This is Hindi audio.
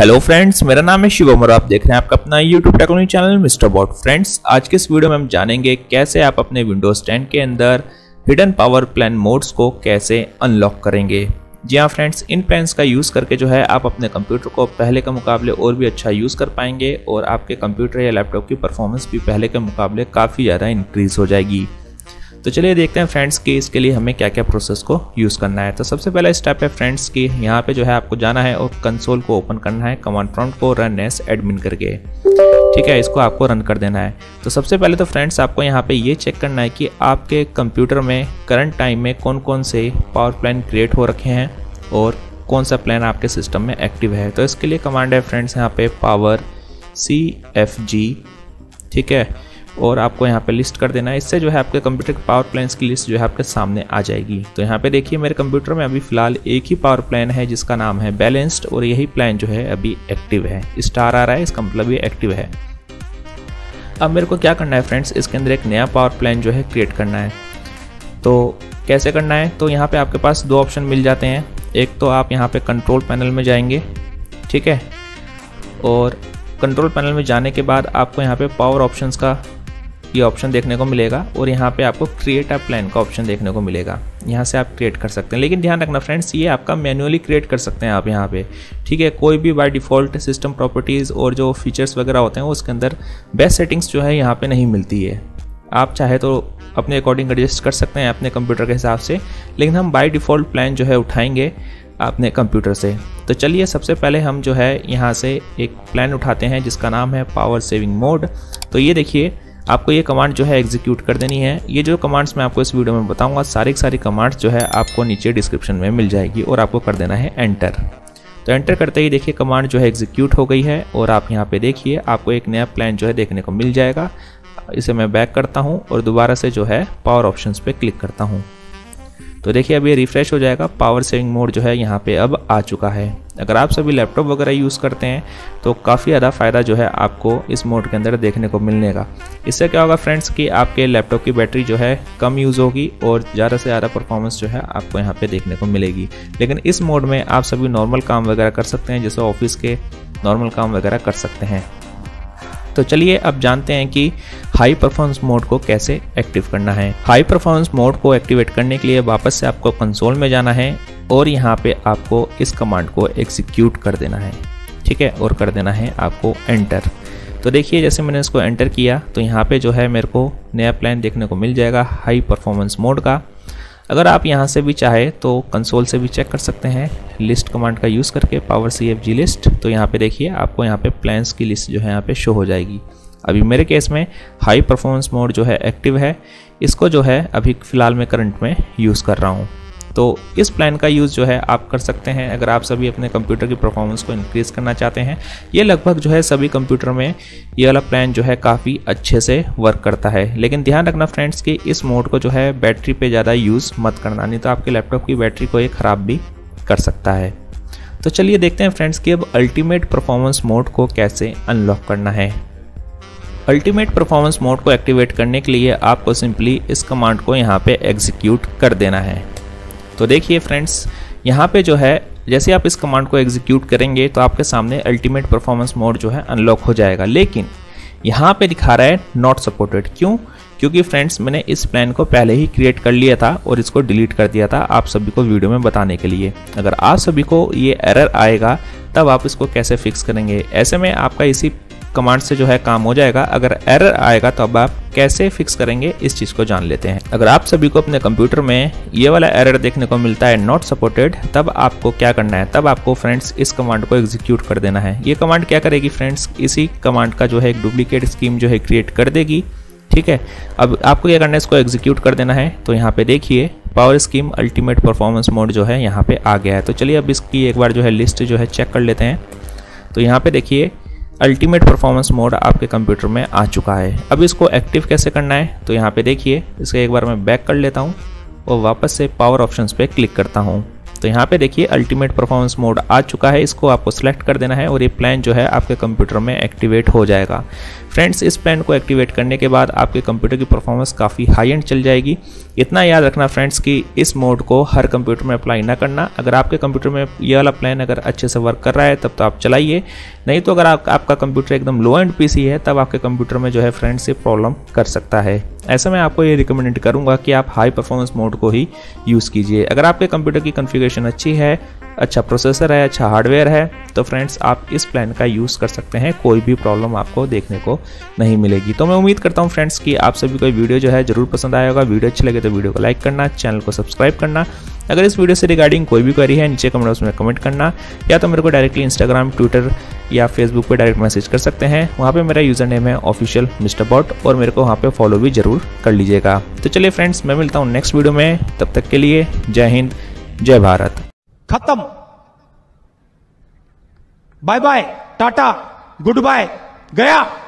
हेलो फ्रेंड्स, मेरा नाम है शिवम और आप देख रहे हैं आपका अपना YouTube technology channel Mister Bot. Friends, आज के इस वीडियो में हम जानेंगे कैसे आप अपने विंडोज 10 के अंदर हिडन पावर प्लान मोड्स को कैसे अनलॉक करेंगे। जी हाँ फ्रेंड्स, इन प्लान्स का यूज़ करके जो है आप अपने कंप्यूटर को पहले के मुकाबले और भी अच्छा यूज़ कर पाएंगे और आपके कंप्यूटर या लैपटॉप की परफॉर्मेंस भी पहले के मुकाबले काफ़ी ज़्यादा इंक्रीज़ हो जाएगी। तो चलिए देखते हैं फ्रेंड्स कि इसके लिए हमें क्या क्या प्रोसेस को यूज़ करना है। तो सबसे पहला स्टेप है फ्रेंड्स कि यहाँ पे जो है आपको जाना है और कंसोल को ओपन करना है कमांड प्रॉम्प्ट को रन एस एडमिन करके, ठीक है, इसको आपको रन कर देना है। तो सबसे पहले तो फ्रेंड्स आपको यहाँ पे ये चेक करना है कि आपके कंप्यूटर में करंट टाइम में कौन कौन से पावर प्लान क्रिएट हो रखे हैं और कौन सा प्लान आपके सिस्टम में एक्टिव है। तो इसके लिए कमांड है फ्रेंड्स यहाँ पर पावर CFG, ठीक है, और आपको यहाँ पे लिस्ट कर देना है। इससे जो है आपके कंप्यूटर के पावर प्लान्स की लिस्ट जो है आपके सामने आ जाएगी। तो यहाँ पे देखिए मेरे कंप्यूटर में अभी फ़िलहाल एक ही पावर प्लान है जिसका नाम है बैलेंस्ड और यही प्लान जो है अभी एक्टिव है। स्टार आ रहा है, इसका मतलब ये एक्टिव है। अब मेरे को क्या करना है फ्रेंड्स, इसके अंदर एक नया पावर प्लान जो है क्रिएट करना है। तो कैसे करना है, तो यहाँ पर आपके पास दो ऑप्शन मिल जाते हैं। एक तो आप यहाँ पर कंट्रोल पैनल में जाएंगे, ठीक है, और कंट्रोल पैनल में जाने के बाद आपको यहाँ पर पावर ऑप्शंस का ये ऑप्शन देखने को मिलेगा और यहाँ पे आपको क्रिएट अ प्लान का ऑप्शन देखने को मिलेगा। यहाँ से आप क्रिएट कर सकते हैं, लेकिन ध्यान रखना फ्रेंड्स ये आपका मैन्युअली क्रिएट कर सकते हैं आप यहाँ पे, ठीक है। कोई भी बाय डिफ़ॉल्ट सिस्टम प्रॉपर्टीज़ और जो फीचर्स वगैरह होते हैं उसके अंदर बेस्ट सेटिंग्स जो है यहाँ पे नहीं मिलती है। आप चाहे तो अपने अकॉर्डिंग एडजस्ट कर सकते हैं अपने कंप्यूटर के हिसाब से, लेकिन हम बाय डिफ़ॉल्ट प्लान जो है उठाएँगे अपने कंप्यूटर से। तो चलिए सबसे पहले हम जो है यहाँ से एक प्लान उठाते हैं जिसका नाम है पावर सेविंग मोड। तो ये देखिए आपको ये कमांड जो है एग्जीक्यूट कर देनी है। ये जो कमांड्स मैं आपको इस वीडियो में बताऊंगा सारी कमांड्स जो है आपको नीचे डिस्क्रिप्शन में मिल जाएगी और आपको कर देना है एंटर। तो एंटर करते ही देखिए कमांड जो है एग्जीक्यूट हो गई है और आप यहाँ पे देखिए आपको एक नया प्लान जो है देखने को मिल जाएगा। इसे मैं बैक करता हूँ और दोबारा से जो है पावर ऑप्शन पर क्लिक करता हूँ। तो देखिए अब ये रिफ्रेश हो जाएगा, पावर सेविंग मोड जो है यहाँ पे अब आ चुका है। अगर आप सभी लैपटॉप वगैरह यूज़ करते हैं तो काफ़ी ज़्यादा फ़ायदा जो है आपको इस मोड के अंदर देखने को मिलने का। इससे क्या होगा फ्रेंड्स कि आपके लैपटॉप की बैटरी जो है कम यूज़ होगी और ज़्यादा से ज़्यादा परफॉर्मेंस जो है आपको यहाँ पे देखने को मिलेगी। लेकिन इस मोड में आप सभी नॉर्मल काम वगैरह कर सकते हैं, जैसे ऑफिस के नॉर्मल काम वगैरह कर सकते हैं। तो चलिए अब जानते हैं कि हाई परफॉर्मेंस मोड को कैसे एक्टिव करना है। हाई परफॉर्मेंस मोड को एक्टिवेट करने के लिए वापस से आपको कंसोल में जाना है और यहाँ पे आपको इस कमांड को एग्जीक्यूट कर देना है, ठीक है, और कर देना है आपको एंटर। तो देखिए जैसे मैंने इसको एंटर किया तो यहाँ पे जो है मेरे को नया प्लान देखने को मिल जाएगा हाई परफॉर्मेंस मोड का। अगर आप यहाँ से भी चाहे तो कंसोल से भी चेक कर सकते हैं लिस्ट कमांड का यूज़ करके पावर CFG लिस्ट। तो यहाँ पे देखिए आपको यहाँ पे प्लान्स की लिस्ट जो है यहाँ पे शो हो जाएगी। अभी मेरे केस में हाई परफॉर्मेंस मोड जो है एक्टिव है, इसको जो है अभी फ़िलहाल मैं करंट में यूज़ कर रहा हूँ। तो इस प्लान का यूज़ जो है आप कर सकते हैं अगर आप सभी अपने कंप्यूटर की परफॉर्मेंस को इंक्रीज़ करना चाहते हैं। ये लगभग जो है सभी कंप्यूटर में ये वाला प्लान जो है काफ़ी अच्छे से वर्क करता है। लेकिन ध्यान रखना फ्रेंड्स कि इस मोड को जो है बैटरी पे ज़्यादा यूज़ मत करना, नहीं तो आपके लैपटॉप की बैटरी को ये ख़राब भी कर सकता है। तो चलिए देखते हैं फ्रेंड्स कि अब अल्टीमेट परफॉर्मेंस मोड को कैसे अनलॉक करना है। अल्टीमेट परफॉर्मेंस मोड को एक्टिवेट करने के लिए आपको सिंपली इस कमांड को यहाँ पर एग्जीक्यूट कर देना है। तो देखिए फ्रेंड्स यहाँ पे जो है जैसे आप इस कमांड को एग्जीक्यूट करेंगे तो आपके सामने अल्टीमेट परफॉर्मेंस मोड जो है अनलॉक हो जाएगा। लेकिन यहाँ पे दिखा रहा है नॉट सपोर्टेड, क्यों? क्योंकि फ्रेंड्स मैंने इस प्लान को पहले ही क्रिएट कर लिया था और इसको डिलीट कर दिया था आप सभी को वीडियो में बताने के लिए। अगर आप सभी को ये एरर आएगा तब आप इसको कैसे फिक्स करेंगे? ऐसे में आपका इसी कमांड से जो है काम हो जाएगा। अगर एरर आएगा तो अब आप कैसे फिक्स करेंगे इस चीज़ को जान लेते हैं। अगर आप सभी को अपने कंप्यूटर में ये वाला एरर देखने को मिलता है नॉट सपोर्टेड, तब आपको क्या करना है, तब आपको फ्रेंड्स इस कमांड को एग्जीक्यूट कर देना है। ये कमांड क्या करेगी फ्रेंड्स, इसी कमांड का जो है एक डुप्लीकेट स्कीम जो है क्रिएट कर देगी, ठीक है। अब आपको क्या करना है, इसको एग्जीक्यूट कर देना है। तो यहाँ पे देखिए power scheme ultimate performance mode जो है यहाँ पे आ गया है। तो चलिए अब इसकी एक बार जो है लिस्ट जो है चेक कर लेते हैं। तो यहाँ पे देखिए अल्टीमेट परफॉर्मेंस मोड आपके कंप्यूटर में आ चुका है। अब इसको एक्टिव कैसे करना है, तो यहाँ पे देखिए इसका एक बार मैं बैक कर लेता हूँ और वापस से पावर ऑप्शंस पे क्लिक करता हूँ। तो यहाँ पे देखिए अल्टीमेट परफॉर्मेंस मोड आ चुका है, इसको आपको सेलेक्ट कर देना है और ये प्लान जो है आपके कंप्यूटर में एक्टिवेट हो जाएगा। फ्रेंड्स, इस प्लान को एक्टिवेट करने के बाद आपके कंप्यूटर की परफॉर्मेंस काफ़ी हाई एंड चल जाएगी। इतना याद रखना फ्रेंड्स कि इस मोड को हर कंप्यूटर में अप्लाई ना करना। अगर आपके कंप्यूटर में ये वाला प्लान अगर अच्छे से वर्क कर रहा है तब तो आप चलाइए, नहीं तो अगर आपका कंप्यूटर एकदम लो एंड पीसी है तब आपके कंप्यूटर में जो है फ्रेंड्स ये प्रॉब्लम कर सकता है। ऐसे में आपको ये रिकमेंड करूंगा कि आप हाई परफॉर्मेंस मोड को ही यूज़ कीजिए। अगर आपके कंप्यूटर की कॉन्फ़िगरेशन अच्छी है, अच्छा प्रोसेसर है, अच्छा हार्डवेयर है तो फ्रेंड्स आप इस प्लान का यूज़ कर सकते हैं, कोई भी प्रॉब्लम आपको देखने को नहीं मिलेगी। तो मैं उम्मीद करता हूँ फ्रेंड्स कि आप सभी को वीडियो जो है ज़रूर पसंद आया होगा। वीडियो अच्छी लगे तो वीडियो को लाइक करना, चैनल को सब्सक्राइब करना। अगर इस वीडियो से रिगार्डिंग कोई भी क्वेरी है नीचे कमेंट बॉक्स में कमेंट करना, या तो मेरे को डायरेक्टली इंस्टाग्राम, ट्विटर या फेसबुक पर डायरेक्ट मैसेज कर सकते हैं। वहाँ पे मेरा यूज़र नेम है ऑफिशियल मिस्टर बॉट और मेरे को वहाँ पे फॉलो भी ज़रूर कर लीजिएगा। तो चलिए फ्रेंड्स, मैं मिलता हूँ नेक्स्ट वीडियो में, तब तक के लिए जय हिंद, जय भारत। खत्म, bye bye, tata, goodbye, गया।